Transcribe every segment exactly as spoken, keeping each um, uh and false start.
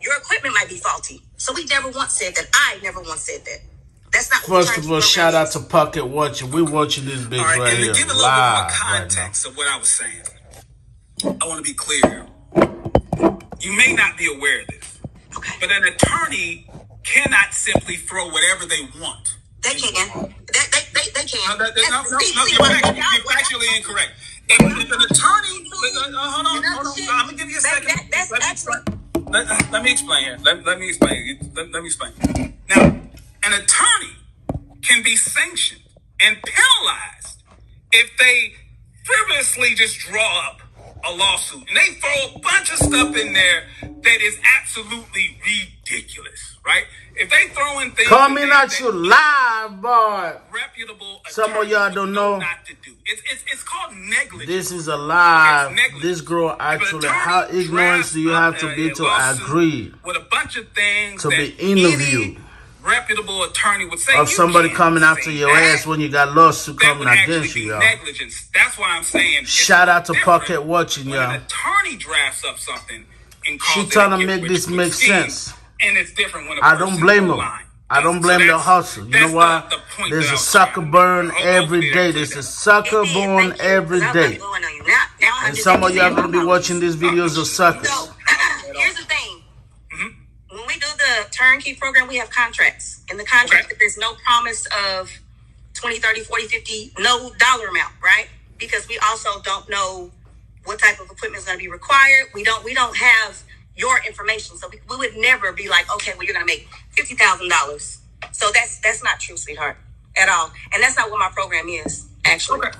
your equipment might be faulty. So we never once said that. I never once said that. That's not. First of all, shout out to Pocket Watching. We watching this bitch right, right here. And to give a little Live bit more context right of what I was saying, I want to be clear. You may not be aware of this, okay, but an attorney cannot simply throw whatever they want. They can. They, they, they, they can. No, no, no, no, no, you're factually incorrect. If, if an attorney, uh, hold on, hold on. I'm gonna give you a second. That, that, that's let, me explain, let, let me explain here. Let, let me explain. Let, let me explain. Now, an attorney can be sanctioned and penalized if they frivolously just draw up a lawsuit and they throw a bunch of stuff in there that is absolutely ridiculous, right? If they throw in things, coming at you live, boy. Reputable. Some of y'all don't know. Not to do. It's, it's it's called negligence. This is a lie. This girl actually. How ignorant do you have to be to agree with a bunch of things to be interviewed? Reputable attorney would say of somebody coming after your ass when you got lawsuit coming against you, y'all. Negligence. That's why I'm saying. Shout out to Pocket Watching, y'all. An attorney drafts up something and calls it. She trying to make this make sense. And it's different when a I don't blame them. I don't blame so the hustle. You know why? The, the There's a sucker burn every day. There's a sucker burn every day. And some of y'all gonna be watching these videos of suckers. So, here's the thing. When we do the turnkey program, we have contracts. In the contract, okay, there's no promise of twenty, thirty, forty, fifty, no dollar amount, right? Because we also don't know what type of equipment is going to be required. We don't we don't have your information. So we, we would never be like, okay, well, you're going to make fifty thousand dollars. So that's that's not true, sweetheart, at all. And that's not what my program is, actually. Okay.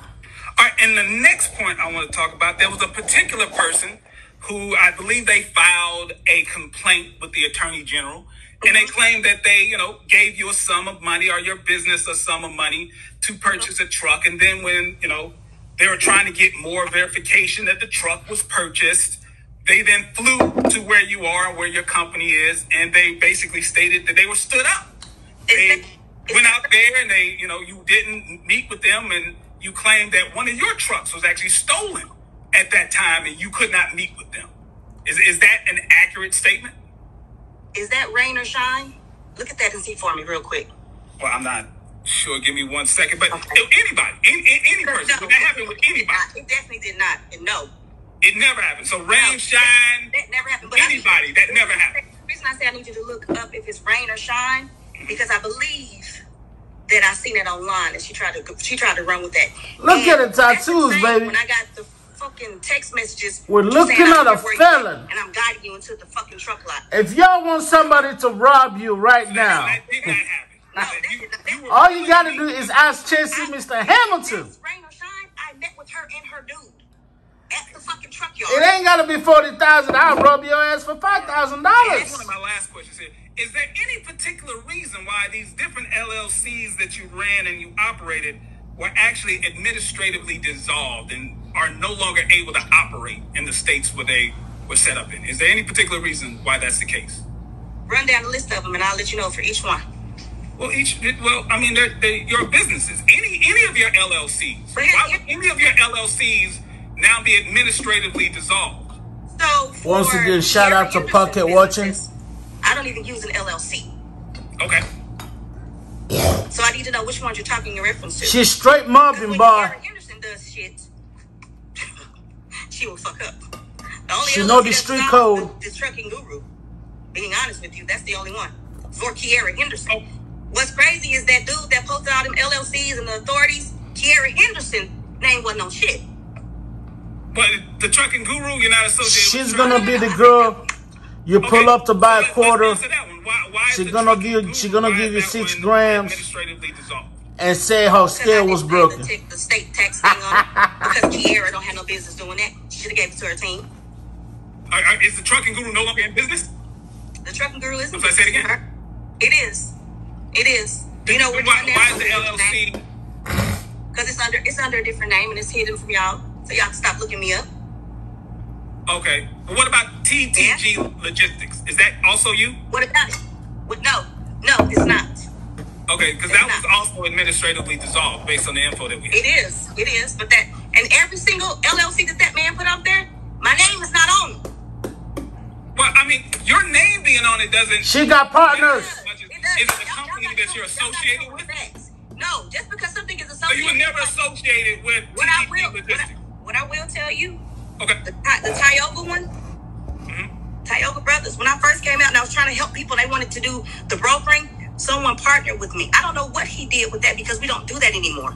All right, and the next point I want to talk about, there was a particular person who I believe they filed a complaint with the attorney general, and they claimed that they, you know, gave you a sum of money or your business a sum of money to purchase a truck. And then when, you know, they were trying to get more verification that the truck was purchased, they then flew to where you are, where your company is, and they basically stated that they were stood up. They went out there and they, you know, you didn't meet with them, and you claimed that one of your trucks was actually stolen at that time, and you could not meet with them. Is, is that an accurate statement? Is that rain or shine? Look at that and see for me real quick. Well, I'm not sure. Give me one second. But okay, anybody, any, any person, no, that happened with anybody. It definitely did not. No. It never happened. So rain, no, shine, that, that never happened. But anybody, I mean, that never happened. The reason I say I need you to look up if it's rain or shine, mm-hmm, because I believe that I seen it online, and she tried to she tried to run with that. Look and at the tattoos, the baby. When I got the fucking text messages, we're looking at a felon, and I'm guiding you into the fucking truck lot. If y'all want somebody to rob you right so now, that did not happen. No, that you, that you all you gotta do is ask Chasing Mister Hamilton. Rain or shine, I met with her and her dude at the fucking truck yard. It ain't gotta be forty thousand. I'll rob your ass for five thousand dollars. That's one of my last questions here. Is there any particular reason why these different L L Cs that you ran and you operated were actually administratively dissolved and are no longer able to operate in the states where they were set up in? Is there any particular reason why that's the case? Run down the list of them, and I'll let you know for each one. Well, each well, I mean, they're, they're your businesses. Any any of your L L Cs. His, why would any of your L L Cs now be administratively dissolved? So once again, shout out to Pocket Watching. I don't even use an L L C. Okay. So I need to know which ones you're talking in reference to. She's straight mobbing, bar. Kierra Henderson does shit, she will fuck up. The only she know the street code. The, the trucking guru. Being honest with you, that's the only one. Or Kierra Henderson. Oh. What's crazy is that dude that posted all them L L Cs and the authorities, Kierra Henderson, name wasn't on shit. But the trucking guru, you're not associated. She's with gonna be the girl you okay, pull up to buy so a quarter. Why, why she gonna give she gonna give you six grams and say her scale was broken. The, the state tax thing on it, because Kierra don't have no business doing that. She should have gave it to her team. Are, are, is the trucking guru no longer in business? The trucking guru is. Let's business, say it again. It is. It is. Do you know why, why is the L L C? Because it's under it's under a different name and it's hidden from y'all, so y'all can stop looking me up. Okay. Well, what about T T G yeah. Logistics? Is that also you? What about it? Well, no. No, it's not. Okay, because that not. was also administratively dissolved based on the info that we had. It is. It is. But that, and every single L L C that that man put out there, my name is not on it. Well, I mean, your name being down, it doesn't. She got partners. It is it a company that you're associated with? No, just because something is associated. So you were never associated with T T G Logistics. What I will tell you, okay, the, the Tioga one, mm-hmm. Tioga Brothers. When I first came out and I was trying to help people, they wanted to do the brokering. Someone partnered with me. I don't know what he did with that because we don't do that anymore.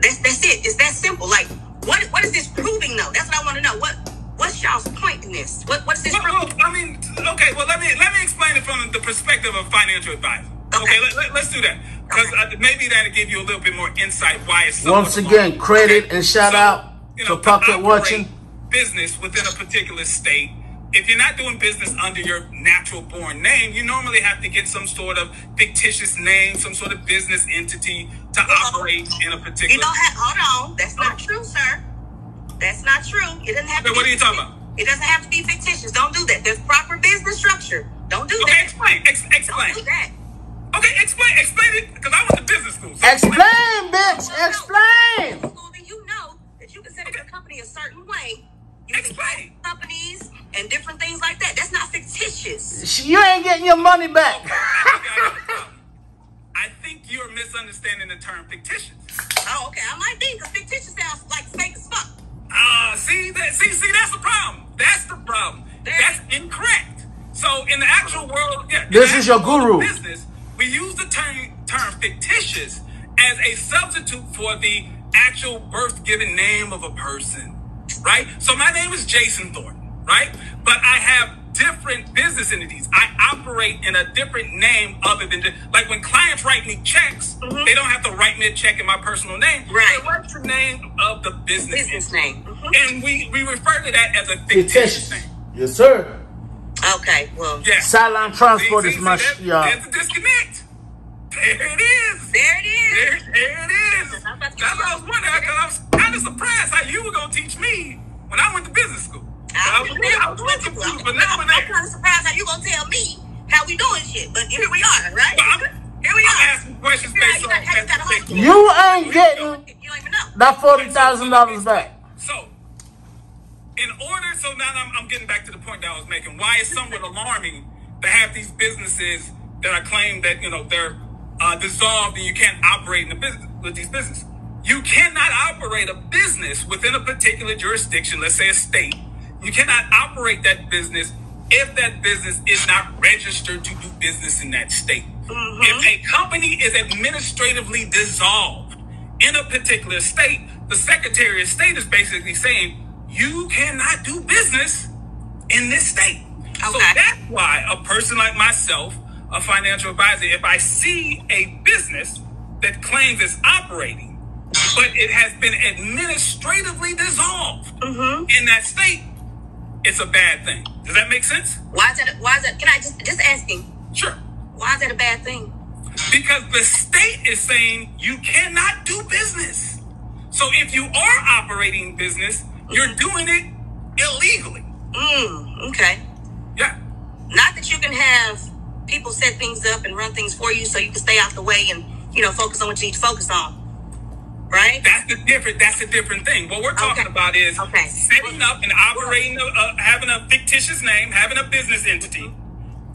That's that's it. It's that simple. Like, what what is this proving though? That's what I want to know. What what's y'all's point in this? What what's this? Well, well, I mean, okay. Well, let me let me explain it from the perspective of financial advisor. Okay, okay let, let, let's do that because okay. uh, maybe that'll give you a little bit more insight why it's so. Once again, long. Credit okay. and shout so, out you know, to Pocket Watching. Business within a particular state. If you're not doing business under your natural born name, you normally have to get some sort of fictitious name, some sort of business entity to operate in a particular... You don't have... Hold on. That's not true, sir. That's not true. It doesn't have to be... What are you talking about? It doesn't have to be fictitious. Don't do that. There's proper business structure. Don't do that. Okay, explain. Ex explain. Don't do that. Okay, explain. Explain it, because I went to business school. So explain, explain, bitch. Explain. Business school, then you know that you consider your company a certain way. Explain. Companies and different things like that. That's not fictitious. You ain't getting your money back. Okay, I, I think you're misunderstanding the term fictitious. Oh, okay. I might be, because fictitious sounds like fake as fuck. Ah, uh, see that? See, see, that's the problem. That's the problem. That's, that's incorrect. So in the actual world, yeah, this is your guru business. We use the term term fictitious as a substitute for the actual birth-given name of a person. Right? So my name is Jason Thornton, right? But I have different business entities. I operate in a different name other than, like when clients write me checks, mm-hmm. they don't have to write me a check in my personal name. Right. They write the name of the business, business name. Mm-hmm. And we, we refer to that as a fictitious name. Yes, sir. Okay, well. Yeah. Sideline transport see, see, is my, y'all. Yeah. There's a disconnect. There it is. There it is. There, there it is. That's what I was wondering, because I was kind of surprised how you were going to teach me when I went to business school. I was, I was looking for you, but now I'm kind of surprised how you going to tell me how we doing shit. But here we are, right? Well, here we are. Asking questions based on you, you, you ain't getting you even know. That forty thousand dollars back. So, in order, so now I'm, I'm getting back to the point that I was making. Why it's somewhat alarming to have these businesses that are claimed that, you know, they're Uh, dissolved and you can't operate in the business with these businesses. You cannot operate a business within a particular jurisdiction, let's say a state. You cannot operate that business if that business is not registered to do business in that state. Mm-hmm. If a company is administratively dissolved in a particular state, the Secretary of State is basically saying you cannot do business in this state. Okay. So that's why a person like myself, a financial advisor, if I see a business that claims it's operating, but it has been administratively dissolved mm-hmm. in that state, it's a bad thing. Does that make sense? Why is that? Why is that? Can I just just asking? Sure. Why is that a bad thing? Because the state is saying you cannot do business. So if you are operating business, mm-hmm. you're doing it illegally. Mm, okay. Yeah. Not that you can have people set things up and run things for you so you can stay out the way and, you know, focus on what you need to focus on, right? That's the different. That's a different thing. What we're talking okay. about is okay. setting up and operating, a, uh, having a fictitious name, having a business entity.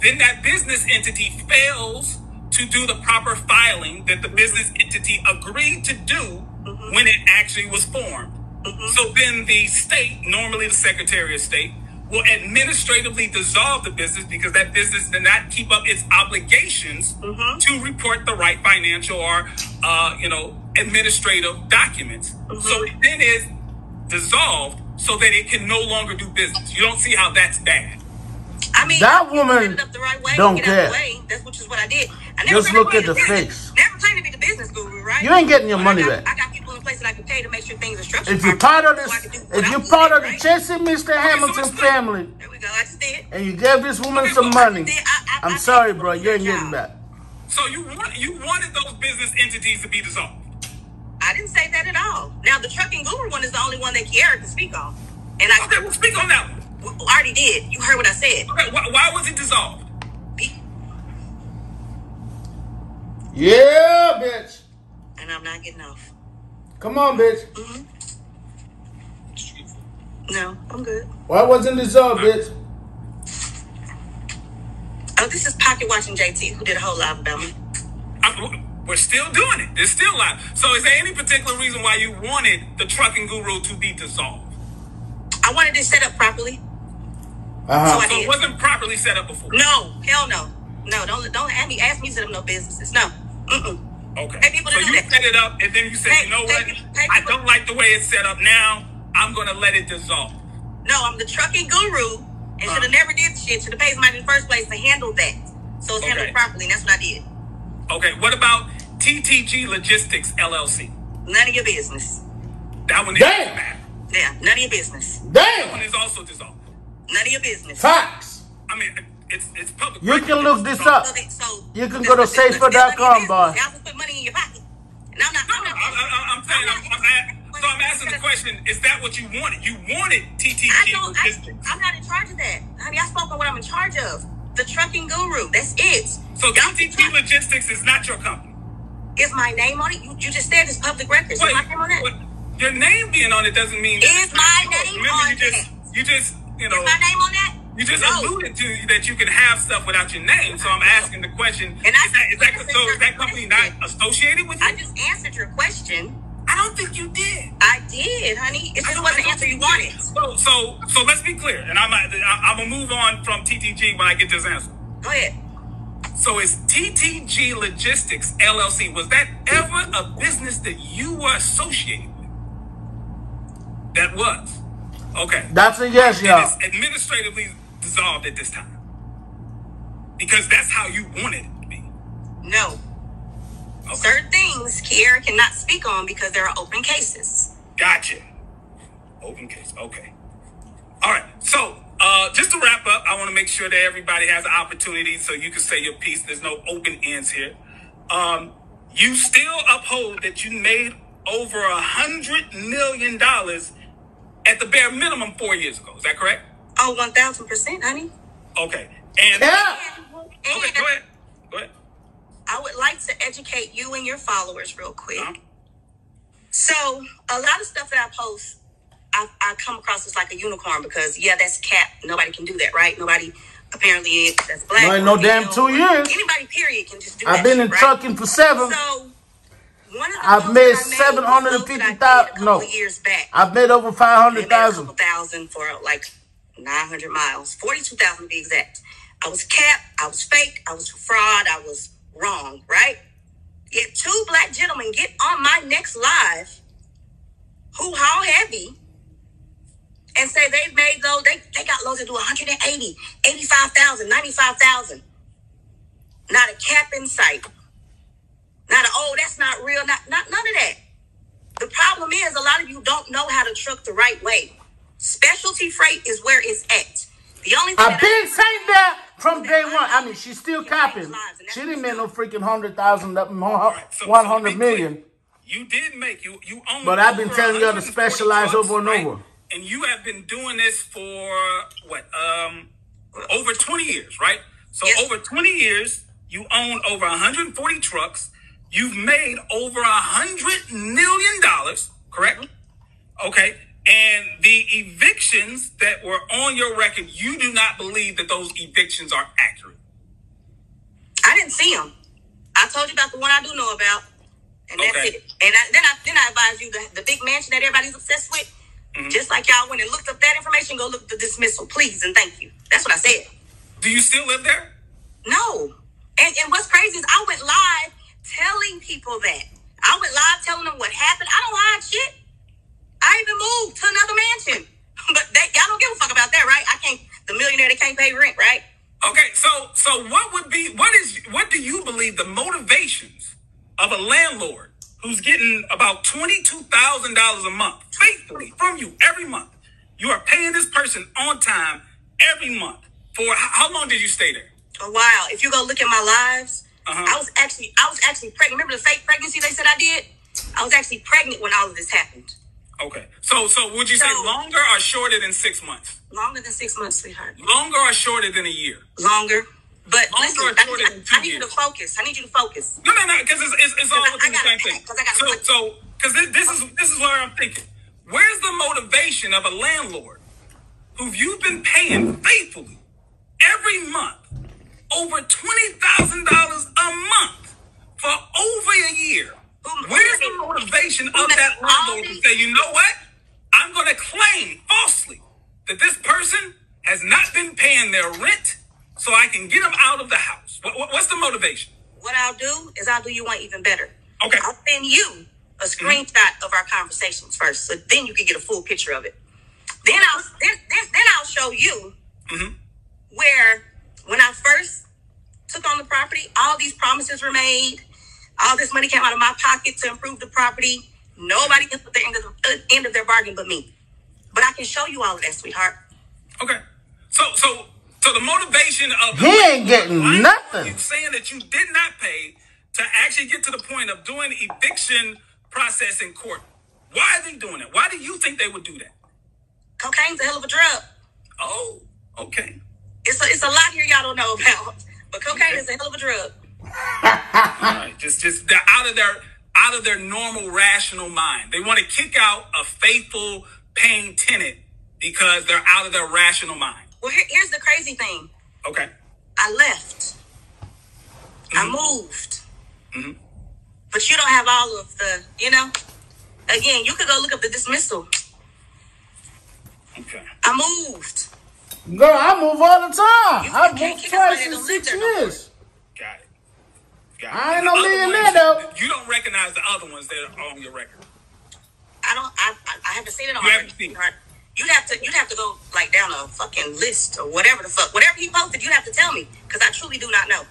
Then that business entity fails to do the proper filing that the business entity agreed to do mm-hmm. when it actually was formed. Mm-hmm. So then the state, normally the Secretary of State, will administratively dissolve the business because that business did not keep up its obligations mm-hmm. to report the right financial or, uh, you know, administrative documents. Mm-hmm. So it then is dissolved so that it can no longer do business. You don't see how that's bad. I mean, that woman it up the right way, don't get care. Out the way. That's which is what I did. I never just look at the face. Never claimed to be the business guru, right? You ain't getting your but money I got, back. I got people in place that I can pay to make sure things are structured. If you're part of this, so if you're part of the right? Chasing Mister Hamilton okay, so family, there we go. I just did. And you gave this woman okay, some well, money. I, I, I'm I, I, sorry, bro. You ain't getting back. So you want, you wanted those business entities to be dissolved. I didn't say that at all. Now the trucking guru one is the only one that Kierra can speak on, and I okay, well, speak on that one. I already did. You heard what I said. Okay, why, why was it dissolved? Yeah, bitch. And I'm not getting off. Come on, bitch. Mm-hmm. No, I'm good. Why wasn't it dissolved, bitch? Alabama. This is Pocket Watching J T, who did a whole Alabama. I, we're still doing it. It's still live. So is there any particular reason why you wanted the trucking guru to be dissolved? I wanted it set up properly. Uh-huh. So, so it wasn't properly set up before? No. Hell no. No, don't don't ask me, ask me to them no businesses. No. Mm-mm. Okay. Pay people to so do you that. Set it up, and then you say, pay, you know what? People, I don't like the way it's set up now. I'm going to let it dissolve. No, I'm the trucking guru, and uh-huh. should have never did shit. Should have paid somebody in the first place to handle that. So it's okay. handled properly, and that's what I did. Okay, what about T T G Logistics, L L C? None of your business. That one is Damn. Bad. Yeah, none of your business. Damn. That one is also dissolved. None of your business. Facts. I mean, it's it's public. You can look this up. So you can go to safer dot com, boy. Y'all can put money in your pocket. And I'm not. No, I'm, not I'm, I'm, I'm saying. I'm, I'm, I'm, I'm, so I'm asking the question: is that what you wanted? You wanted T T G I don't, Logistics. I, I'm not in charge of that. I mean, I spoke on what I'm in charge of. The trucking guru. That's it. So T T G Logistics is not your company. Is my name on it? You, you just said it's public records. Wait, is my name on that? What, your name being on it doesn't mean. Is my name Remember, on you just, that? You just. You know, is my name on that? You just no. alluded to that you can have stuff without your name, so I'm asking the question. And I, is that, is that, so is that company not associated with you? I just answered your question. I don't think you did. I did, honey. It's just wasn't the answer you wanted. So, so, so let's be clear, and I'm I'm gonna move on from T T G when I get this answer. Go ahead. So, is T T G Logistics L L C? Was that ever a business that you were associated with? That was. Okay. That's a yes, y'all. It's administratively dissolved at this time. Because that's how you wanted it to be. No. Okay. Certain things Kierra cannot speak on because there are open cases. Gotcha. Open case. Okay. All right. So, uh, just to wrap up, I want to make sure that everybody has an opportunity so you can say your piece. There's no open ends here. Um, you still uphold that you made over a hundred million dollars at the bare minimum four years ago. Is that correct? Oh, one thousand percent, honey. Okay. And, yeah. and, and okay, go ahead. Go ahead. I would like to educate you and your followers real quick. Uh-huh. So a lot of stuff that I post, I, I come across as like a unicorn because, yeah, that's cap. Nobody can do that, right? Nobody apparently is. That's black. No, no damn two years. Anybody, period, can just do I've that. I've been shit, in right? trucking for seven. So, One of the I've made seven hundred and fifty thousand. No, years back, I've made over five hundred thousand. Thousand for like nine hundred miles, forty-two thousand to be exact. I was capped. I was fake. I was fraud. I was wrong. Right? Yet two black gentlemen get on my next live, who haul heavy, and say they've made those. They they got loads to do one hundred and eighty, eighty-five thousand, ninety-five thousand. Not a cap in sight. Not a, oh, that's not real. Not, not none of that. The problem is a lot of you don't know how to truck the right way. Specialty freight is where it's at. The only thing I've been saying that from day one. I mean, she's still capping. She didn't make no freaking hundred thored one hundred million. You did make you you own. But I've been telling you to specialize over and over. And you have been doing this for what? Um, over twenty years, right? So over twenty years, you own over one hundred and forty trucks. You've made over a hundred million dollars, correct? Okay. And the evictions that were on your record, you do not believe that those evictions are accurate. I didn't see them. I told you about the one I do know about, and that's okay. it. And I, then I then I advise you the, the big mansion that everybody's obsessed with. Mm-hmm. Just like y'all went and looked up that information, go look at the dismissal, please, and thank you. That's what I said. Do you still live there? No. And and what's crazy is I went live. Telling people that I went live telling them what happened. I don't hide shit. I even moved to another mansion, but that y'all don't give a fuck about that, right? I can't. The millionaire that can't pay rent, right? Okay, so so what would be what is what do you believe the motivations of a landlord who's getting about twenty two thousand dollars a month faithfully from you every month? You are paying this person on time every month. For how long did you stay there? A while. If you go look at my lives. Uh-huh. I was actually, I was actually pregnant. Remember the fake pregnancy they said I did? I was actually pregnant when all of this happened. Okay. So, so would you so, say longer or shorter than six months? Longer than six months, sweetheart. Longer or shorter than a year? Longer. But longer listen, or shorter I, than two I, I need years. you to focus. I need you to focus. No, no, no, because it's, it's, it's all I, within I the same thing. Cause I gotta so, because so, this, this is this is where I'm thinking. Where's the motivation of a landlord who you've been paying faithfully every month? over twenty thousand dollars a month for over a year. Where's the motivation of that landlord to say, you know what? I'm going to claim falsely that this person has not been paying their rent so I can get them out of the house. What, what, what's the motivation? What I'll do is I'll do you one even better. Okay. I'll send you a screenshot mm-hmm. of our conversations first, so then you can get a full picture of it. Then I'll, then, then, then I'll show you mm-hmm. where when I first took on the property, all these promises were made. All this money came out of my pocket to improve the property. Nobody gets the end of, the end of their bargain but me. But I can show you all of that, sweetheart. Okay. So so, so the motivation of... He ain't getting nothing. Saying that you did not pay to actually get to the point of doing eviction process in court. Why are they doing it? Why do you think they would do that? Cocaine's a hell of a drug. Oh, okay. It's a, it's a lot here y'all don't know about. But cocaine okay. is a hell of a drug. Right. Just, just they're out of their out of their normal rational mind. They want to kick out a faithful, paying tenant because they're out of their rational mind. Well, here, here's the crazy thing. Okay, I left. Mm-hmm. I moved. Mm-hmm. But you don't have all of the, you know. Again, you could go look up the dismissal. Okay. I moved. Girl, I move all the time. You I've moved twice in six years. Got it. I ain't no millionaire though. You don't recognize the other ones that are on your record. I don't. I I haven't seen it on. You haven't seen it. You'd have to. You'd have to go like down a fucking list or whatever the fuck. Whatever he posted, you'd have to tell me because I truly do not know.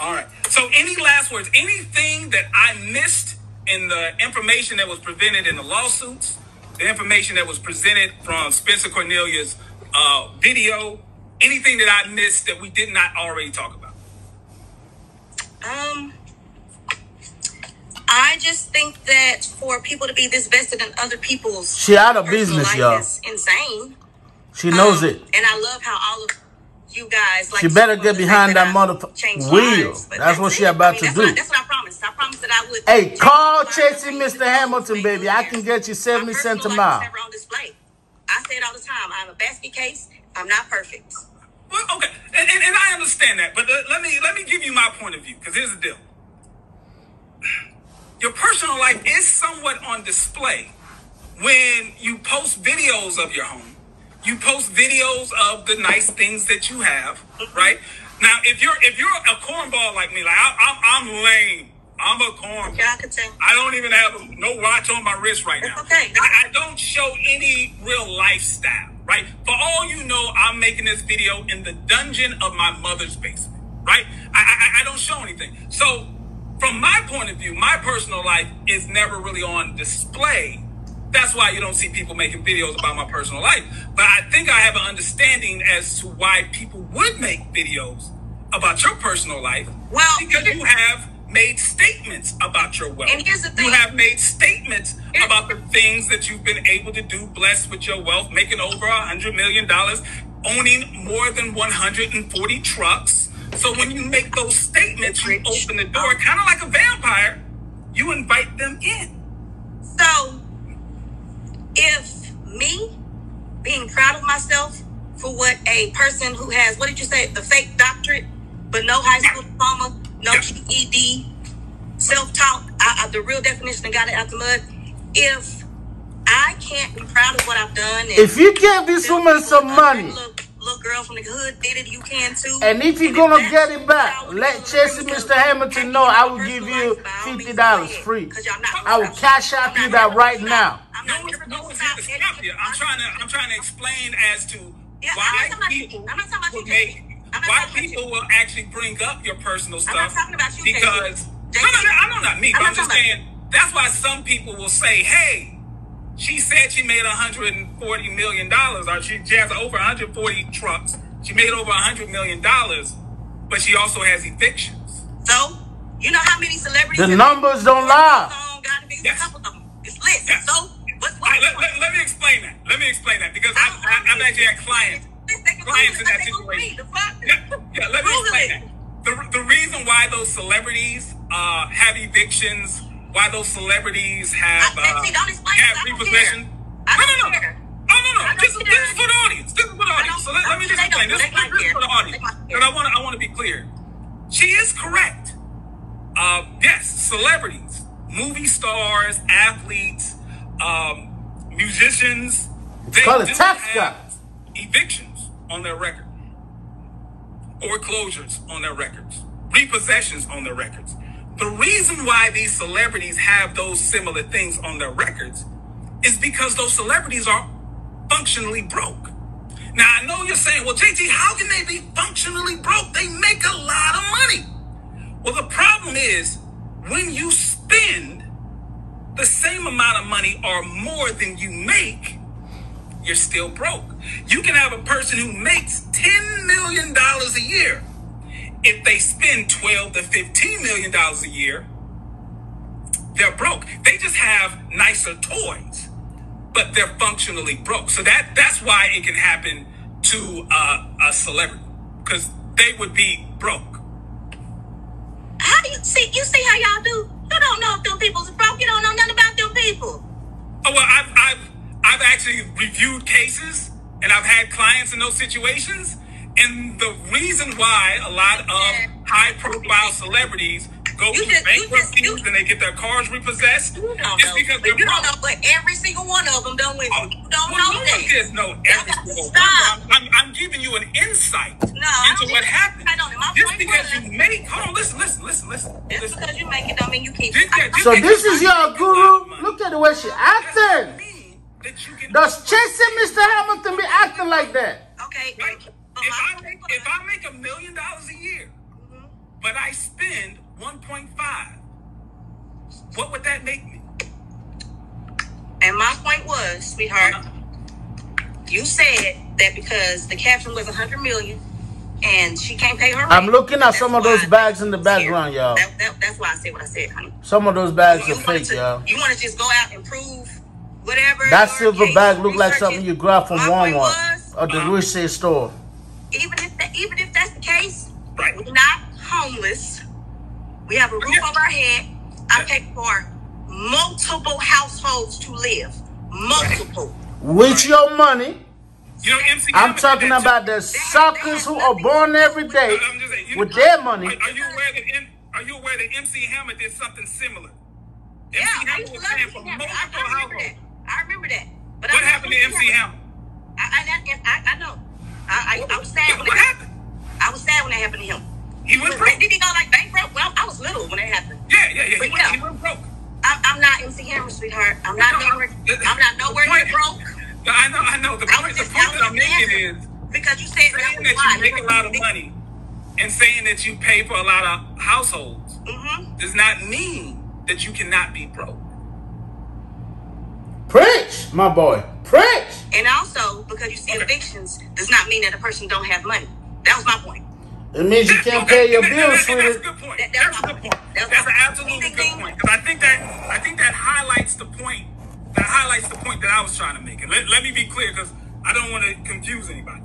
All right. So, any last words? Anything that I missed in the information that was presented in the lawsuits, the information that was presented from Spencer Cornelia's uh, video, anything that I missed that we did not already talk about? Um, I just think that for people to be this vested in other people's she out of business, y'all. Is insane. She knows um, it, and I love how all of you guys like. She better get behind that motherfucking wheel. That's, that's what she about I mean, to that's do. What I, that's what I promised. I promised that I would. Hey, call Chasing Mister Hamilton, baby. I can get you seventy cents a mile. Never on display. I say it all the time. I'm a basket case. I'm not perfect. Well, okay, and, and, and I understand that, but let me let me give you my point of view, because here's the deal. Your personal life is somewhat on display when you post videos of your home. You post videos of the nice things that you have, right? Now, if you're if you're a cornball like me, like I, I'm, I'm lame. I'm a cornball. Yeah, I, I don't even have no watch on my wrist right now. Okay. I, I don't show any real lifestyle. Right? For all you know, I'm making this video in the dungeon of my mother's basement, right? I, I, I don't show anything. So from my point of view, my personal life is never really on display. That's why you don't see people making videos about my personal life. But I think I have an understanding as to why people would make videos about your personal life. Well, because you have made statements about your wealth. And here's the thing. You have made statements here's about the things that you've been able to do, blessed with your wealth, making over one hundred million dollars, owning more than one hundred forty trucks. So when you make those statements, you open the door, kind of like a vampire, you invite them in. So if me being proud of myself for what a person who has, what did you say, the fake doctorate, but no high school diploma, no G E D, self-talk, I, I, the real definition of got it out the mud. If I can't be proud of what I've done. And if you give this woman some money. Little, little girl from the hood did it, you can too. And if you're going to get it back, let Chasing Mister Hamilton know I will give you fifty dollars free. I will cash out you that right now. I'm trying to I'm trying to explain as to why people would make why people will actually bring up your personal stuff. I'm not talking about you, because no, no, no, I'm not me. But I'm, I'm just saying that's why some people will say, "Hey, she said she made one hundred forty million dollars, or she has over one hundred forty trucks. She made over one hundred million dollars, but she also has evictions." So you know how many celebrities? The numbers don't lie. Yes. Couple of them. It's lit. Yes. So what's, what's right, let, let, let me explain that. Let me explain that because I, I, I, I'm actually a client. Clients in that situation. Yeah, yeah, let me explain that. The, the reason why those celebrities uh, have evictions, why those celebrities have, uh, have repossession. No, no, no. Oh, no, no. This, this is for the audience. This is for the audience. So let, let me just explain. This is for the audience. And I want to I want to be clear. She is correct. Uh, yes, celebrities, movie stars, athletes, um, musicians, they do have evictions on their record, or closures on their records, repossessions on their records. The reason why these celebrities have those similar things on their records is because those celebrities are functionally broke. Now, I know you're saying, well, J T, how can they be functionally broke? They make a lot of money. Well, the problem is when you spend the same amount of money or more than you make, you're still broke. You can have a person who makes ten million dollars a year. If they spend twelve to fifteen million dollars a year, they're broke. They just have nicer toys, but they're functionally broke. So that that's why it can happen to uh, a celebrity, because they would be broke. How do you see? You see how y'all do? You don't know if them people's broke. You don't know nothing about them people. Oh well, I've I've I've actually reviewed cases, and I've had clients in those situations. And the reason why a lot of high-profile celebrities go through bankruptcies and they get their cars repossessed is because they're broke. You don't know, but every single one of them don't win. You don't know that. There's no every single one. I'm, I'm giving you an insight into what happens. Just because you make, hold on, listen, listen, listen, listen. Just because you make it don't mean you keep it. So this is your guru. Look at the way she acting. Does Chasing Mister Hamilton be acting like that? Okay, thank you. If I, make, if I make a million dollars a year, mm-hmm. but I spend one point five, what would that make me? And my point was, sweetheart, uh-huh. you said that because the caption was one hundred million and she can't pay her rent. I'm looking at some of those bags in the background, y'all. That, that, that's why I said what I said, honey. Some of those bags you, you are fake, y'all. You want to just go out and prove whatever. That silver bag looked like something you grabbed from Walmart or the grocery store. Even if that, even if that's the case, right. We're not homeless. We have a roof yeah. over our head. I pay for multiple households to live. Multiple. With right. your money. You know, M C I'm talking about the suckers who are born every day no, saying, you, with their money. Are, are you aware that M, are you aware that M C Hammer did something similar? Yeah, I used to love M C Hammer. I, I remember that. I remember that. But what I happened to M C Hammer? I, I, I, I know. I, I, I was sad when that happened. I was sad when that happened to him. He went broke. Did he go like bankrupt? Well, I was little when that happened. Yeah, yeah, yeah. But he, went, yeah. he went broke. I, I'm not M C Hammer, sweetheart. I'm not no, nowhere. I'm not nowhere near broke. No, I know, I know. The point, just, the point that I'm making is because you said that, that you why. make a lot of money and saying that you pay for a lot of households mm-hmm. does not mean that you cannot be broke. Preach, my boy. Preach. And also, because you see okay. evictions, does not mean that a person don't have money. That was my point. It means you can't okay. pay your bills, sweetie. That's a good point. That, that's a good point. That's, that's an absolutely good point. Because I think that I think that highlights the point. That highlights the point that I was trying to make. And let, let me be clear, because I don't want to confuse anybody.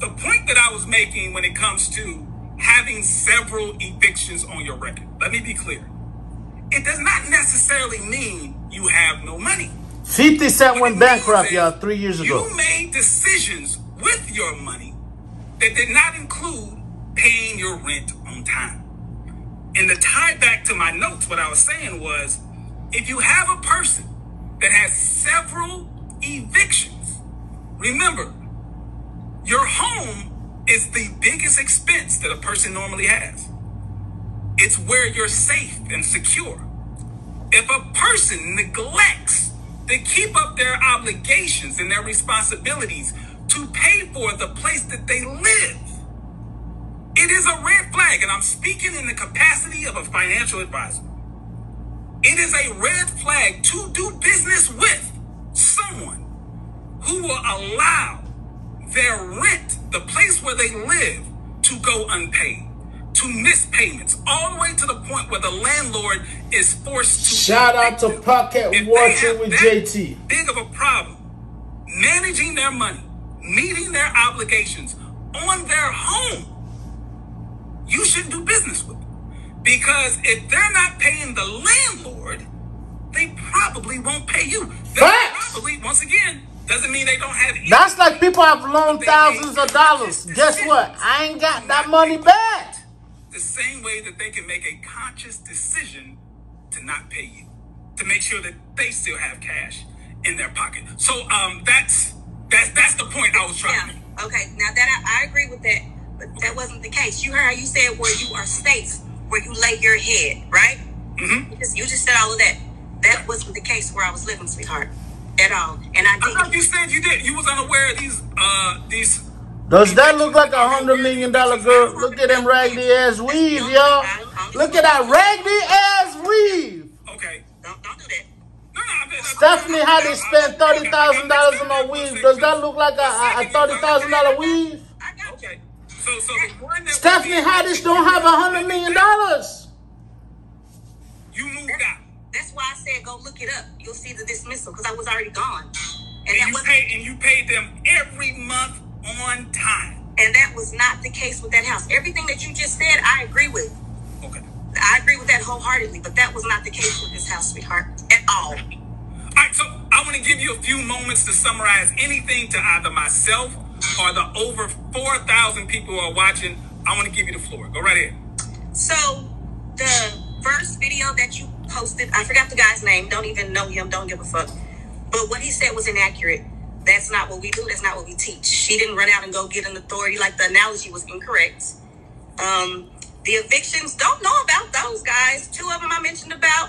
The point that I was making when it comes to having several evictions on your record. Let me be clear. It does not necessarily mean you have no money. fifty Cent went bankrupt, y'all, three years ago. You made decisions with your money that did not include paying your rent on time. And the tie back to my notes, what I was saying was, if you have a person that has several evictions, remember, your home is the biggest expense that a person normally has. It's where you're safe and secure. If a person neglects to keep up their obligations and their responsibilities to pay for the place that they live, it is a red flag. And I'm speaking in the capacity of a financial advisor. It is a red flag to do business with someone who will allow their rent, the place where they live, to go unpaid, to miss payments, all the way to the point where the landlord is forced to... Shout out to Pocket Watching with J T. Big of a problem managing their money, meeting their obligations on their home, you should do business with them. Because if they're not paying the landlord, they probably won't pay you. They probably, once again, Doesn't mean they don't have anything. That's like people have loaned thousands of dollars. Guess what? I ain't got that money back. The same way that they can make a conscious decision to not pay you, to make sure that they still have cash in their pocket. So um, that's that's that's the point I was trying to make. Okay, now that I, I agree with that, but that wasn't the case. You heard how you said where you are states where you lay your head, right? Mm-hmm. You just, you just said all of that. That wasn't the case where I was living, sweetheart, at all. And I didn't. I thought you said you did. You was unaware of these. Uh, these. Does that look like a hundred million dollar girl? Look at them raggedy ass weave, y'all. Look at that raggedy ass weave. Okay, don't don't do that. Stephanie Hatties spent thirty thousand dollars on her weave. Does that look like a, a thirty thousand dollar weave? Okay. So, so Stephanie Hatties don't have a hundred million dollars. You moved out. That's why I said go look it up. You'll see the dismissal because I was already gone. And, and, that you paid, and you paid them every month on time. And that was not the case with that house. Everything that you just said, I agree with. Okay. I agree with that wholeheartedly, but that was not the case with this house, sweetheart, at all. All right, so I want to give you a few moments to summarize anything to either myself or the over four thousand people who are watching. I want to give you the floor. Go right ahead. So the first video that you posted, I forgot the guy's name. Don't even know him. Don't give a fuck. But what he said was inaccurate. That's not what we do. That's not what we teach. She didn't run out and go get an authority. Like, the analogy was incorrect. Um, the evictions, don't know about those guys. Two of them I mentioned about.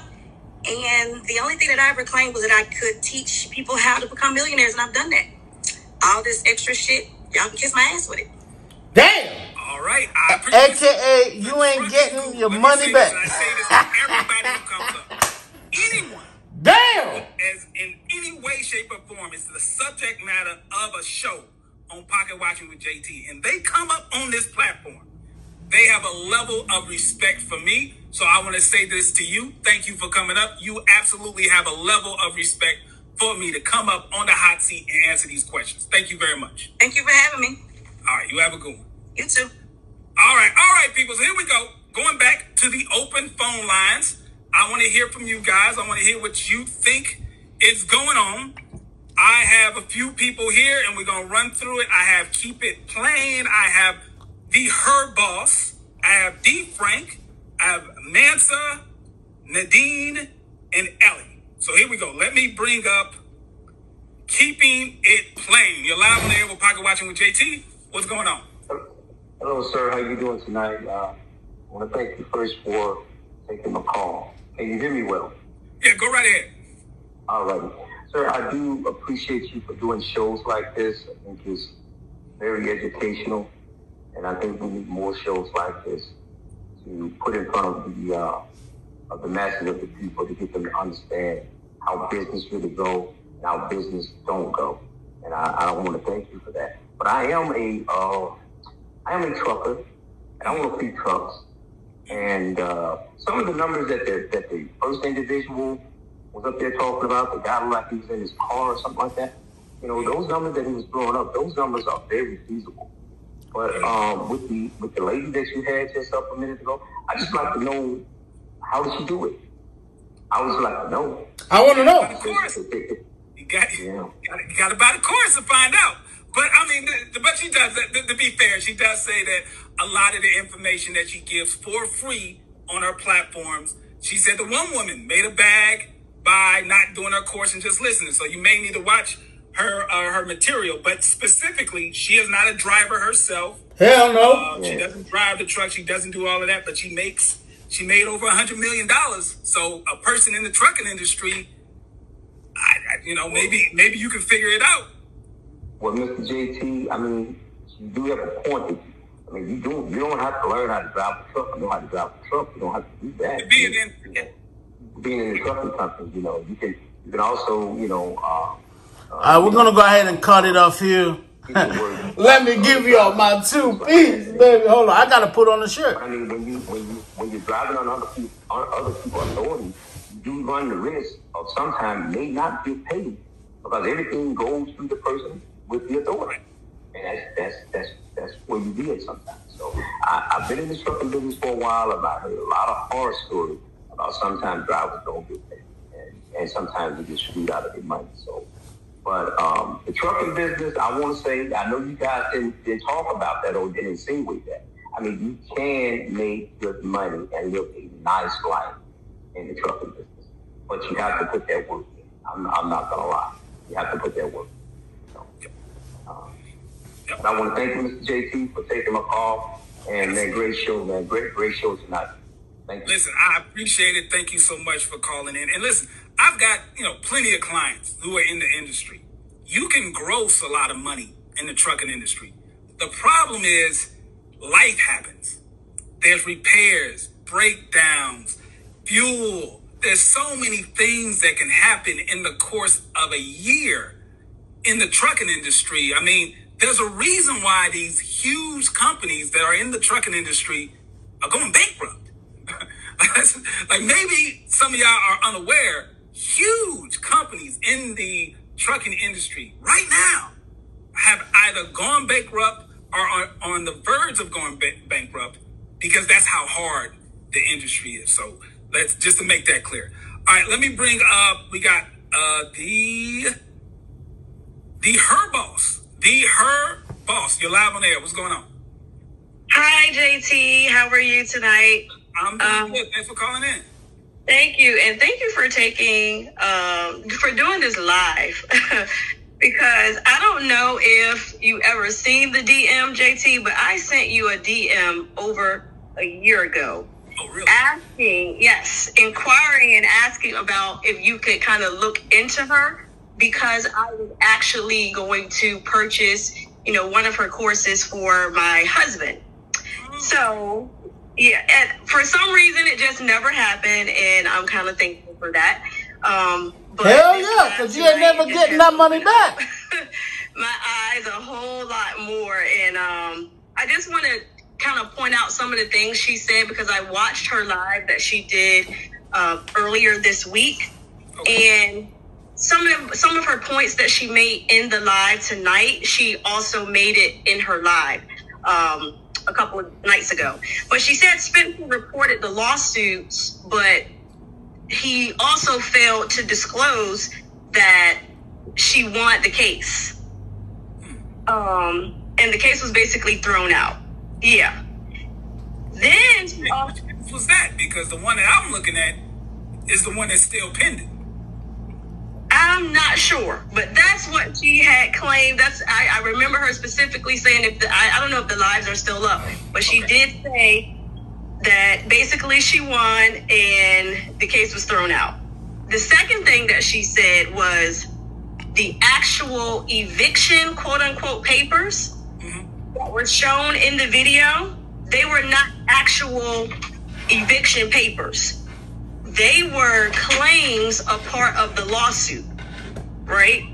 And the only thing that I ever claimed was that I could teach people how to become millionaires, and I've done that. All this extra shit, y'all can kiss my ass with it. Damn. All right. I A K A, you ain't getting your money back. I say this to everybody who comes up. Anyone. Damn. As in any way, shape, or form, it's the subject matter of a show on Pocket Watching with J T, and they come up on this platform. They have a level of respect for me. So I want to say this to you. Thank you for coming up. You absolutely have a level of respect for me to come up on the hot seat and answer these questions. Thank you very much. Thank you for having me. All right. You have a good one. You too. All right. All right, people. So here we go. Going back to the open phone lines. I want to hear from you guys. I want to hear what you think is going on. I have a few people here and we're going to run through it. I have Keep It Plain. I have The Her Boss, I have D Frank, I have Mansa, Nadine, and Ellie. So here we go. Let me bring up Keeping It Plain. You're live on the air with Pocket Watching with J T. What's going on? Hello, sir. How you doing tonight? Uh, I want to thank you first for taking my call. Can you hear me well? Yeah, go right ahead. All right. Sir, I do appreciate you for doing shows like this. I think it's very educational. And I think we need more shows like this to put in front of the uh, of the masses of the people to get them to understand how business really go and how business don't go. And I, I want to thank you for that. But I am a uh, I am a trucker, and I want to feed trucks. And uh, some of the numbers that the that the first individual was up there talking about, the guy like he was in his car or something like that. You know, those numbers that he was blowing up, those numbers are very feasible. But um, with the with the lady that you had just up a minute ago, I just like to know, how did she do it? I was like, no. I want to know. Of course, you got you yeah. got, to, got to buy the course to find out. But I mean, the, but she does. The, to be fair, she does say that a lot of the information that she gives for free on her platforms. She said the one woman made a bag by not doing her course and just listening. So you may need to watch her uh, her material, but specifically, she is not a driver herself. Hell no. Uh, she doesn't drive the truck. She doesn't do all of that, but she makes she made over a hundred million dollars. So a person in the trucking industry, I, I, you know, maybe maybe you can figure it out. Well, Mister J T, I mean, you do have a point. I mean, you don't you don't have to learn how to drive a truck. You know how to drive a truck. You don't have to do that. To be in, you know, being in the trucking company, you know, you can you can also you know. Uh, All right, we're going to go ahead and cut it off here. Let me give y'all my two piece, baby. Hold on. I got to put on the shirt. I mean, when, you, when, you, when you're driving on other people, on other people's authority, you do run the risk of sometimes may not get paid because everything goes through the person with the authority. And that's that's that's, that's where you get sometimes. So I, I've been in the trucking business for a while. I've heard a lot of horror stories about sometimes drivers don't get paid. And, and sometimes they get screwed out of their money. So But um, the trucking business, I want to say, I know you guys didn't, didn't talk about that or didn't insinuate that. I mean, you can make good money and live a nice life in the trucking business, but you have to put that work in. I'm, I'm not going to lie. You have to put that work in. So, um, but I want to thank you, Mister J T, for taking my call. And, man, great show, man. Great, great show tonight. Thank you. Listen, I appreciate it. Thank you so much for calling in. And listen, I've got, you know, plenty of clients who are in the industry. You can gross a lot of money in the trucking industry. The problem is life happens. There's repairs, breakdowns, fuel. There's so many things that can happen in the course of a year in the trucking industry. I mean, there's a reason why these huge companies that are in the trucking industry are going bankrupt. Like, maybe some of y'all are unaware, huge companies in the trucking industry right now have either gone bankrupt or are on the verge of going bankrupt, because that's how hard the industry is. So let's just to make that clear. All right, let me bring up, we got uh, the, the Her Boss, the Her Boss. You're live on air. What's going on? Hi, J T. How are you tonight? I'm doing um, good. Thanks for calling in. Thank you. And thank you for taking, um, for doing this live. Because I don't know if you ever seen the D M, J T, but I sent you a D M over a year ago. Oh, really? Asking, yes, inquiring and asking about if you could kind of look into her, because I was actually going to purchase, you know, one of her courses for my husband. Oh. So... yeah, and for some reason it just never happened, and I'm kind of thankful for that. Um, but hell yeah, because you ain't never getting that money back. My eyes a whole lot more, and um, I just want to kind of point out some of the things she said, because I watched her live that she did uh, earlier this week, okay. And some of some of her points that she made in the live tonight, she also made it in her live. Um, a couple of nights ago. But she said Spencer reported the lawsuits, but he also failed to disclose that she won the case. Um, and the case was basically thrown out. Yeah. Then... Uh, which case was that? Because the one that I'm looking at is the one that's still pending. I'm not sure, but that's what she had claimed. That's I, I remember her specifically saying, if the, I, I don't know if the lives are still up, but she okay. did say that basically she won and the case was thrown out. The second thing that she said was the actual eviction, quote unquote, papers mm-hmm. that were shown in the video, they were not actual eviction papers. They were claims a part of the lawsuit, right?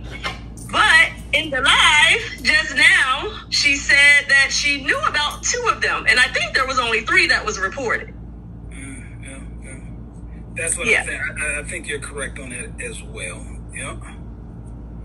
But in the live just now, she said that she knew about two of them. And I think there was only three that was reported. Mm, yeah, yeah. That's what yeah. I think. I, I think you're correct on that as well. Yeah.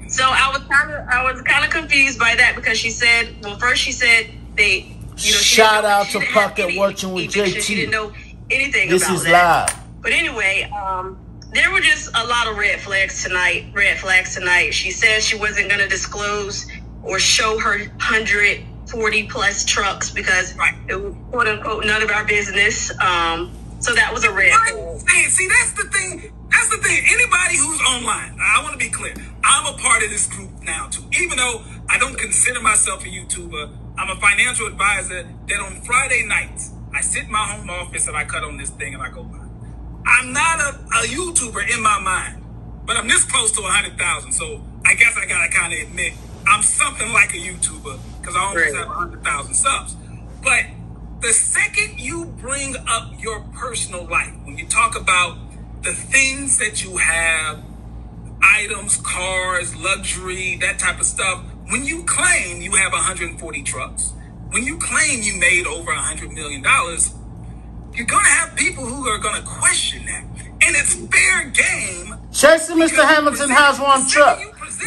So I was kind of I was kind of confused by that, because she said, well, first she said they, you know, she shout out to Pocket Watching with J T. She didn't know anything about that. This is live. But anyway, um, there were just a lot of red flags tonight, red flags tonight. She said she wasn't going to disclose or show her one hundred forty plus trucks because it was, quote unquote, none of our business. Um, so that was a red flag. Hey, see, that's the thing. That's the thing. Anybody who's online, I want to be clear. I'm a part of this group now, too. Even though I don't consider myself a YouTuber, I'm a financial advisor that on Friday nights, I sit in my home office and I cut on this thing and I go live. I'm not a, a YouTuber in my mind, but I'm this close to one hundred thousand, so I guess I gotta kind of admit I'm something like a YouTuber, because I almost right. have one hundred thousand subs. But the second you bring up your personal life, when you talk about the things that you have, items, cars, luxury, that type of stuff, when you claim you have one hundred forty trucks, when you claim you made over one hundred million dollars, you're going to have people who are going to question that. And it's fair game. Chasing Mister Hamilton has one truck.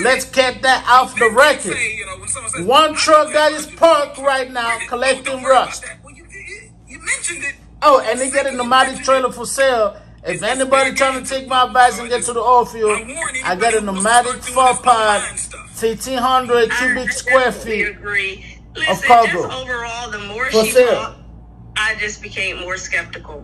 Let's get that off the record. Say, you know, when says, one truck that is parked right now collecting rust. Well, you, you, you mentioned it. Oh, and they getting the Mighty trailer for sale. If anybody trying to take my advice and get to the oil field, I got a pneumatic four pod sixteen hundred cubic square feet agree. Listen, of cargo. Just overall, the more she talked, I just became more skeptical.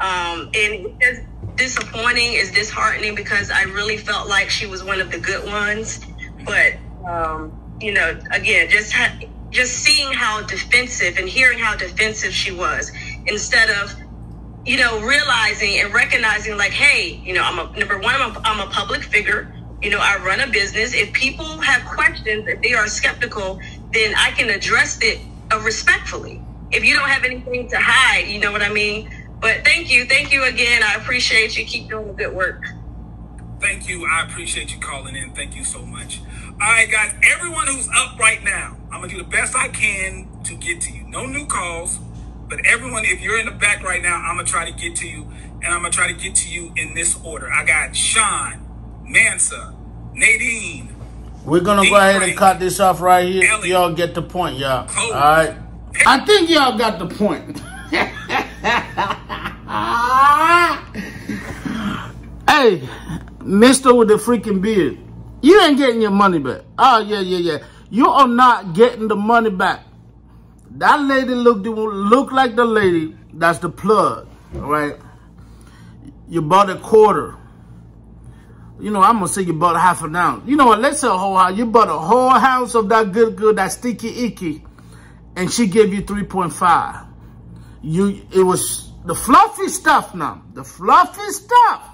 Um, and it's disappointing, it's disheartening because I really felt like she was one of the good ones. But, um, you know, again, just ha just seeing how defensive and hearing how defensive she was instead of, you know, realizing and recognizing like, hey, you know, I'm a, number one, I'm a, I'm a public figure. You know, I run a business. If people have questions, if they are skeptical, then I can address it uh, respectfully. If you don't have anything to hide, you know what I mean? But thank you. Thank you again. I appreciate you. Keep doing the good work. Thank you. I appreciate you calling in. Thank you so much. All right, guys, everyone who's up right now, I'm going to do the best I can to get to you. No new calls, but everyone, if you're in the back right now, I'm going to try to get to you, and I'm going to try to get to you in this order. I got Sean, Mansa, Nadine. We're going to go ahead and cut this off right here. Y'all get the point, y'all. All right. I think y'all got the point. Hey, Mister with the freaking beard, you ain't getting your money back. Oh, yeah, yeah, yeah. You are not getting the money back. That lady looked, looked like the lady that's the plug, right? You bought a quarter. You know, I'm going to say you bought half an ounce. You know what? Let's say a whole house. You bought a whole house of that good, good, that sticky icky, and she gave you three point five. You, it was the fluffy stuff now. The fluffy stuff.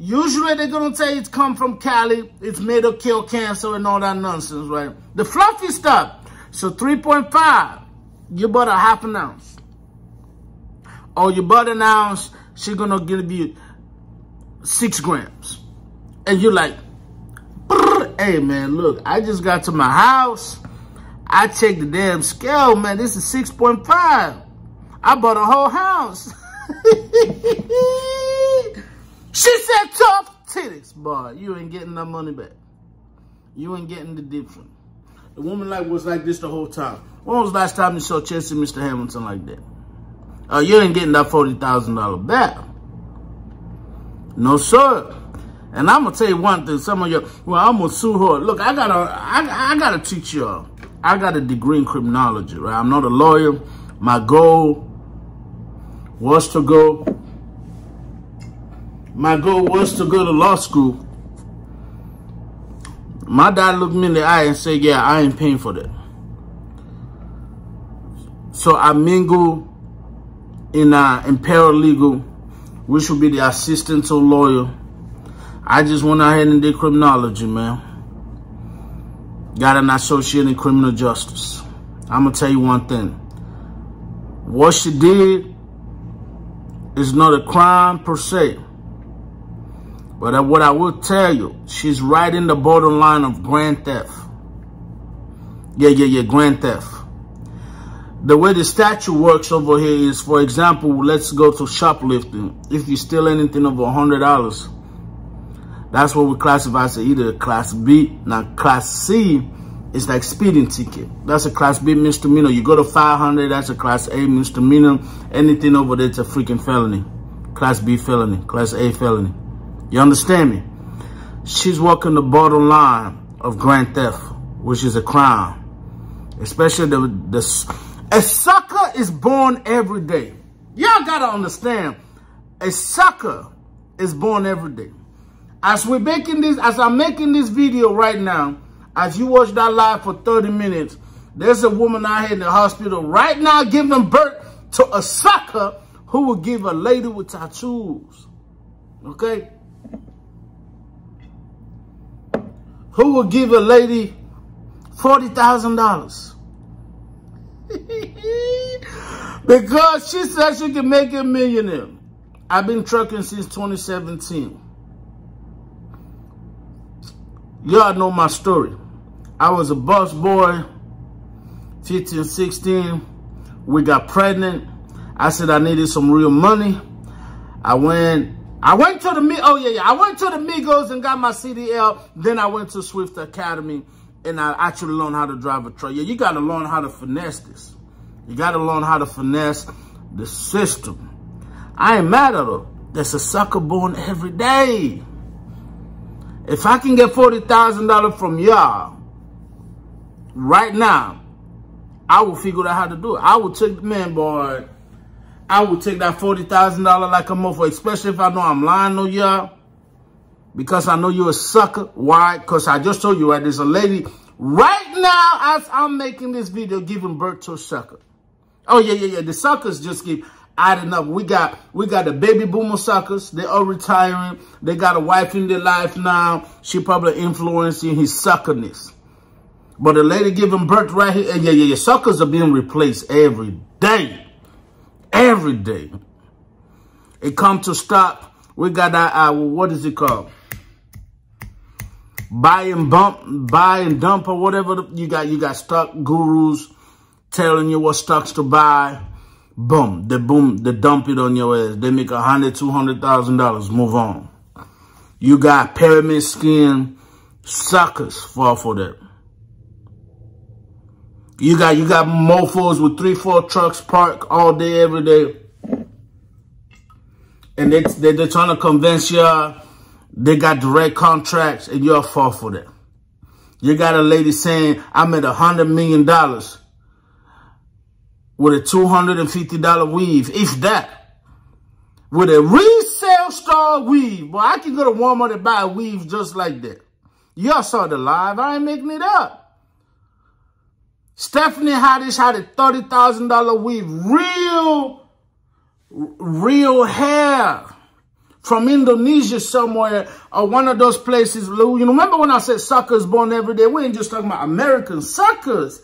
Usually they're going to say it's come from Cali. It's made to kill cancer and all that nonsense, right? The fluffy stuff. So three point five, you bought a half an ounce. Or you bought an ounce, she's going to give you six grams. And you're like, hey, man, look, I just got to my house. I checked the damn scale, man. This is six point five. I bought a whole house. She said tough titties. Boy, you ain't getting that money back. You ain't getting the difference. The woman like was like this the whole time. When was the last time you saw Chasing Mister Hamilton like that? Uh, you ain't getting that forty thousand dollars back. No, sir. And I'm going to tell you one thing. Some of you, well, I'm going to sue her. Look, I got to I, I gotta teach y'all. I got a degree in criminology, right? I'm not a lawyer. My goal was to go. My goal was to go to law school. My dad looked me in the eye and said, yeah, I ain't paying for that. So I mingle in, uh, in paralegal, which would be the assistant to lawyer. I just went ahead and did criminology, man. Got an associate in criminal justice. I'm going to tell you one thing. What she did is not a crime per se. But what I will tell you, she's right in the borderline of grand theft. Yeah, yeah, yeah, grand theft. The way the statute works over here is, for example, let's go to shoplifting. If you steal anything over one hundred dollars, that's what we classify as either a class B. Now, class C is like speeding ticket. That's a class B misdemeanor. You go to five hundred, that's a class A misdemeanor. Anything over there, it's a freaking felony. Class B felony, class A felony. You understand me? She's walking the borderline of grand theft, which is a crime. Especially the, the a sucker is born every day. Y'all gotta understand, a sucker is born every day. As we're making this, as I'm making this video right now, as you watch that live for thirty minutes, there's a woman out here in the hospital right now giving birth to a sucker who will give a lady with tattoos. Okay? Who will give a lady forty thousand dollars? Because she said she can make a millionaire. I've been trucking since twenty seventeen. Y'all know my story. I was a bus boy, fifteen, sixteen. We got pregnant. I said I needed some real money. I went... I went to the oh yeah yeah I went to the Migos and got my C D L. Then I went to Swift Academy and I actually learned how to drive a truck. Yeah, you gotta learn how to finesse this. You gotta learn how to finesse the system. I ain't mad at her. There's a sucker born every day. If I can get forty thousand dollars from y'all right now, I will figure out how to do it. I will take, man, boy, I will take that forty thousand dollars like a motherfucker, especially if I know I'm lying on y'all, because I know you're a sucker. Why? Because I just told you, right, there's a lady right now as I'm making this video giving birth to a sucker. Oh, yeah, yeah, yeah. The suckers just keep adding up. We got we got the baby boomer suckers. They're all retiring. They got a wife in their life now. She probably influencing his suckerness. But the lady giving birth right here, yeah, yeah, yeah. Suckers are being replaced every day. Every day. It comes to stop. We got our, our, what is it called? Buy and bump, buy and dump, or whatever. The, you got you got stock gurus telling you what stocks to buy. Boom, they boom, they dump it on your ass. They make a hundred, two hundred thousand dollars. Move on. You got pyramid scheme suckers, fall for that. You got you got mofos with three, four trucks parked all day, every day, and they they they're trying to convince you they got direct contracts, and you'll fall for that. You got a lady saying, "I made a hundred million dollars." With a two hundred fifty dollar weave, if that. With a resale store weave. Boy, I can go to Walmart and buy a weave just like that. Y'all saw the live. I ain't making it up. Stephanie Hatties had a thirty thousand dollar weave. Real, real hair. From Indonesia somewhere. Or one of those places. You remember when I said suckers born every day? We ain't just talking about American suckers.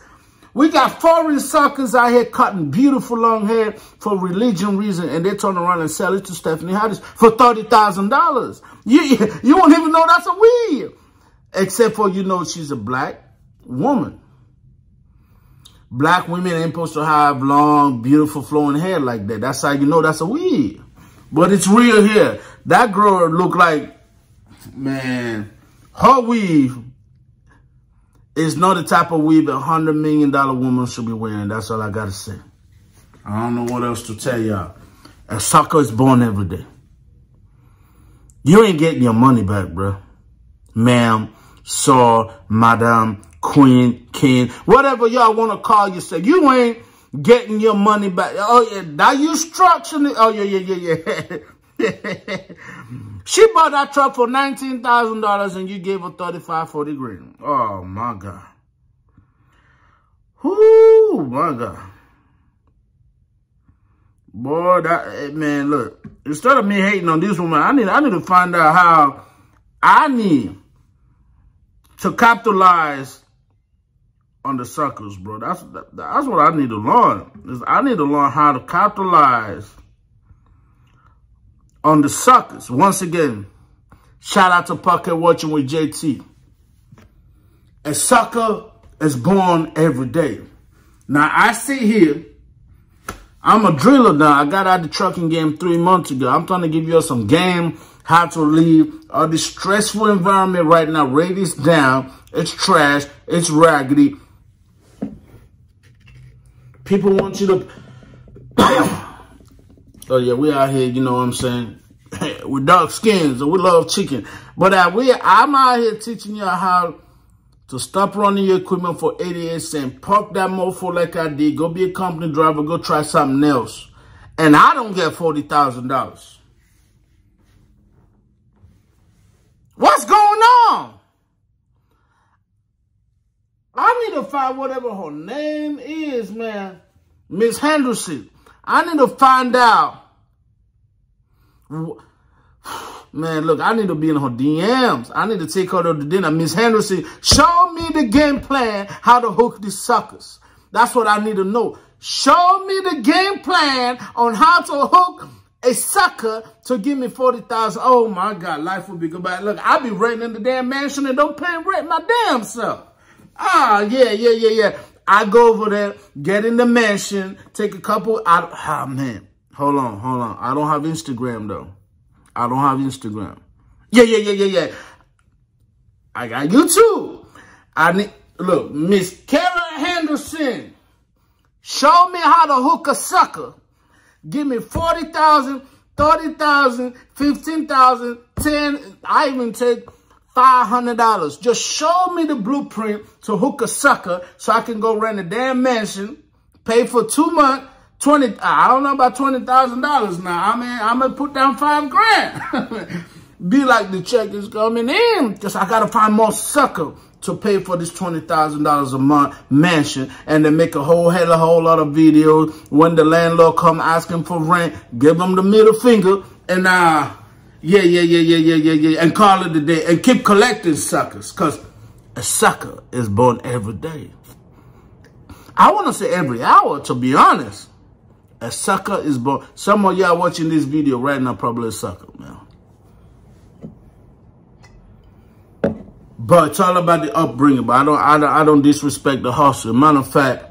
We got foreign suckers out here cutting beautiful long hair for religion reason, and they turn around and sell it to Stephanie Hatties for thirty thousand dollars. You, you won't even know that's a weave, except for you know she's a black woman. Black women ain't supposed to have long, beautiful, flowing hair like that. That's how you know that's a weave. But it's real hair. That girl look like, man, her weave is not the type of weave a hundred million dollar woman should be wearing. That's all I gotta say. I don't know what else to tell y'all. A sucker is born every day. You ain't getting your money back, bro. Ma'am, sir, madam, queen, king, whatever y'all wanna call yourself. You ain't getting your money back. Oh yeah, now you structuring it. Oh yeah, yeah, yeah, yeah. She bought that truck for nineteen thousand dollars and you gave her thirty-five, forty grand. Oh, my God. Whoo, my God. Boy, that, man, look. Instead of me hating on this woman, I need, I need to find out how I need to capitalize on the suckers, bro. That's, that, that's what I need to learn. Is I need to learn how to capitalize on the suckers. Once again, shout out to Pocket Watching with J T. A sucker is born every day. Now, I sit here. I'm a driller now. I got out of the trucking game three months ago. I'm trying to give you all some game, how to leave all this stressful environment right now. Rate is down. It's trash. It's raggedy. People want you to... Oh, yeah, we out here, you know what I'm saying? With dark skins, and we love chicken. But uh, we, I'm out here teaching y'all how to stop running your equipment for eighty-eight cents. Park that mofo like I did. Go be a company driver. Go try something else. And I don't get forty thousand dollars. What's going on? I need to find whatever her name is, man. Miss Henderson. I need to find out. Man, look, I need to be in her D Ms. I need to take her to the dinner. Miss Henderson, show me the game plan how to hook these suckers. That's what I need to know. Show me the game plan on how to hook a sucker to give me forty thousand dollars. Oh, my God, life would be good. But look, I'll be renting in the damn mansion and don't pay rent my damn self. Ah, yeah, yeah, yeah, yeah. I go over there, get in the mansion, take a couple. I, oh, man. Hold on, hold on. I don't have Instagram, though. I don't have Instagram. Yeah, yeah, yeah, yeah, yeah. I got YouTube. I need, look, Miss Kierra Henderson, show me how to hook a sucker. Give me forty thousand, thirty thousand, fifteen thousand, ten. I even take five hundred dollars. Just show me the blueprint to hook a sucker so I can go rent a damn mansion, pay for two months, twenty, I don't know about twenty thousand dollars now. I mean, I'm going to put down five grand. Be like, the check is coming in. Just, I got to find more sucker to pay for this twenty thousand dollars a month mansion, and then make a whole hell of a whole lot of videos. When the landlord come asking for rent, give them the middle finger and uh, yeah, yeah, yeah, yeah, yeah, yeah, yeah, and call it a day and keep collecting suckers, because a sucker is born every day. I want to say every hour, to be honest. A sucker is born. Some of y'all watching this video right now probably a sucker, man. But it's all about the upbringing. But I don't, I don't, I don't disrespect the hustle. Matter of fact,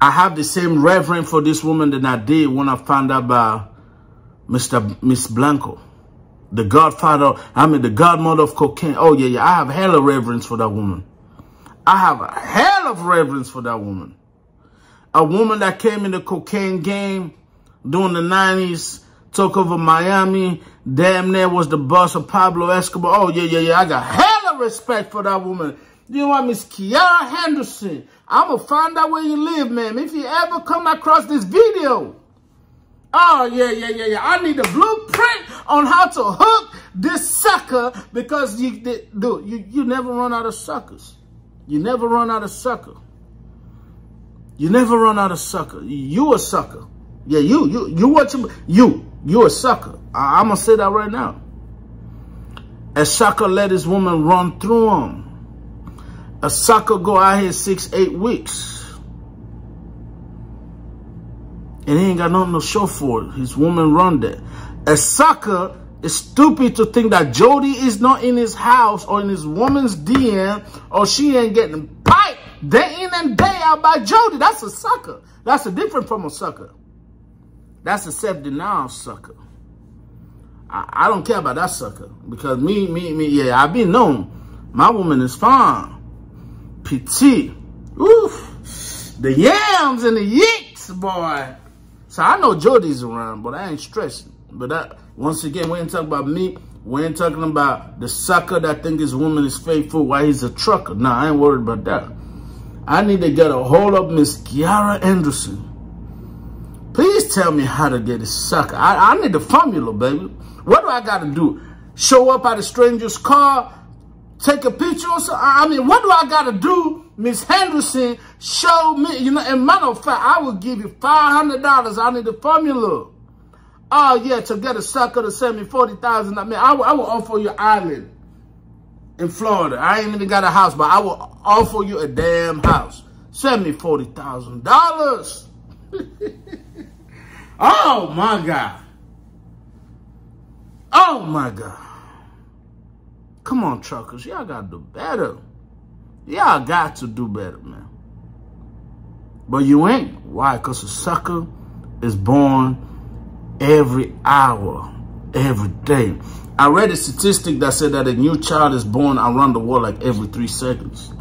I have the same reverence for this woman that I did when I found out about Mister Miss Blanco, the godfather. I mean, the godmother of cocaine. Oh yeah, yeah. I have hell of reverence for that woman. I have a hell of reverence for that woman. A woman that came in the cocaine game during the nineties. Took over Miami, damn near was the boss of Pablo Escobar. Oh, yeah, yeah, yeah, I got hella respect for that woman. You know what, Miss Kierra Henderson, I'm going to find out where you live, ma'am, if you ever come across this video. Oh, yeah, yeah, yeah, yeah, I need a blueprint on how to hook this sucker, because, you, they, dude, you, you never run out of suckers. You never run out of sucker. You never run out of sucker. You a sucker. Yeah, you, you, you watching, you. You're a sucker. I, I'm going to say that right now. A sucker let his woman run through him. A sucker go out here six, eight weeks. And he ain't got nothing to show for it. His woman run there. A sucker is stupid to think that Jody is not in his house or in his woman's D M, or she ain't getting piped day in and day out by Jody. That's a sucker. That's a different from a sucker. That's a self-denial sucker. I, I don't care about that sucker. Because me, me, me, yeah, I've been known. My woman is fine. Petite. Oof. The yams and the yeeks, boy. So I know Jody's around, but I ain't stressing. But that, once again, we ain't talking about me. We ain't talking about the sucker that think his woman is faithful while he's a trucker. Nah, I ain't worried about that. I need to get a hold of Miss Kierra Henderson. Please tell me how to get a sucker. I, I need the formula, baby. What do I got to do? Show up at a stranger's car? Take a picture or something? I mean, what do I got to do, Miss Henderson? Show me. You know, and matter of fact, I will give you five hundred dollars. I need the formula. Oh, yeah, to get a sucker to send me forty thousand dollars. I mean, I will, I will offer you an island in Florida. I ain't even got a house, but I will offer you a damn house. Send me forty thousand dollars. Oh my God. Oh my God. Come on, truckers. Y'all got to do better. Y'all got to do better, man. But you ain't. Why? Because a sucker is born every hour, every day. I read a statistic that said that a new child is born around the world like every three seconds.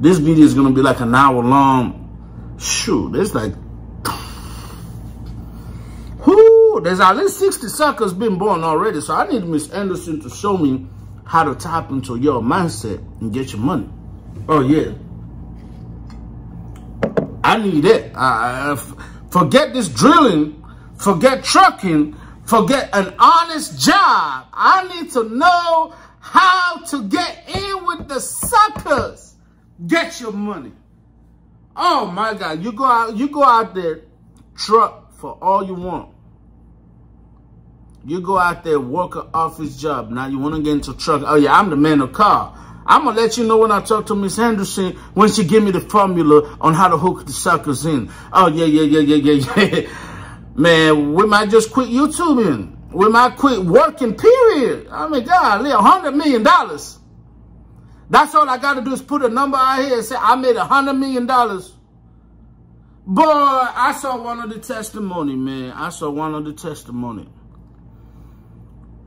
This video is going to be like an hour long. Shoot, it's like there's at least sixty suckers been born already, so I need Miss Henderson to show me how to tap into your mindset and get your money. Oh, yeah. I need it. I, I, forget this drilling. Forget trucking. Forget an honest job. I need to know how to get in with the suckers. Get your money. Oh, my God. You go out, you go out there, truck for all you want. You go out there, work an office job. Now you want to get into truck. Oh, yeah, I'm the man of car. I'm going to let you know when I talk to Miss Henderson, when she give me the formula on how to hook the suckers in. Oh, yeah, yeah, yeah, yeah, yeah, yeah. Man, we might just quit YouTubing. We might quit working, period. I mean, God, one hundred million dollars. That's all I got to do is put a number out here and say, I made one hundred million dollars. Boy, I saw one of the testimony, man. I saw one of the testimony.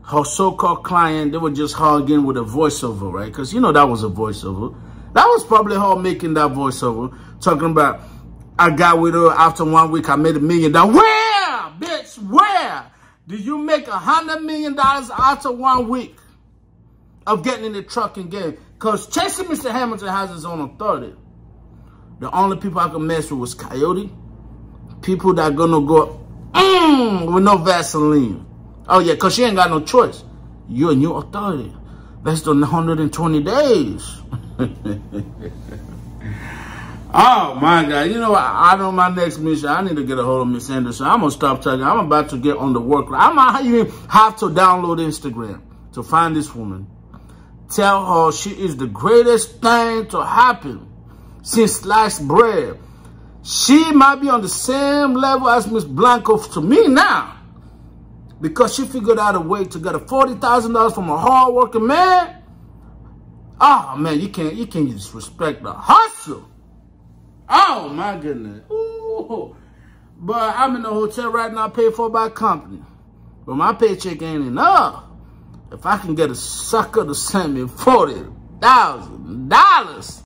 Her so-called client, they were just hogging with a voiceover, right? Because, you know, that was a voiceover. That was probably her making that voiceover. Talking about, I got with her after one week, I made a million dollars. Where, bitch, where? Do you make a hundred million dollars after one week? of getting in the trucking game. Because Chasing Mister Hamilton has his own authority. The only people I could mess with was Coyote. People that are going to go mm, with no Vaseline. Oh, yeah, because she ain't got no choice. You're a new authority. That's the one hundred twenty days. Oh, my God. You know, I, I know my next mission. I need to get a hold of Miss Henderson. I'm going to stop talking. I'm about to get on the work. I might even have to download Instagram to find this woman. Tell her she is the greatest thing to happen since sliced bread. She might be on the same level as Miss Blanco to me now, because she figured out a way to get a forty thousand dollars from a hard-working man. Oh, man, you can't, you can't disrespect the hustle. Oh, my goodness. Ooh. But I'm in the hotel right now paid for by a company. But my paycheck ain't enough. If I can get a sucker to send me forty thousand dollars.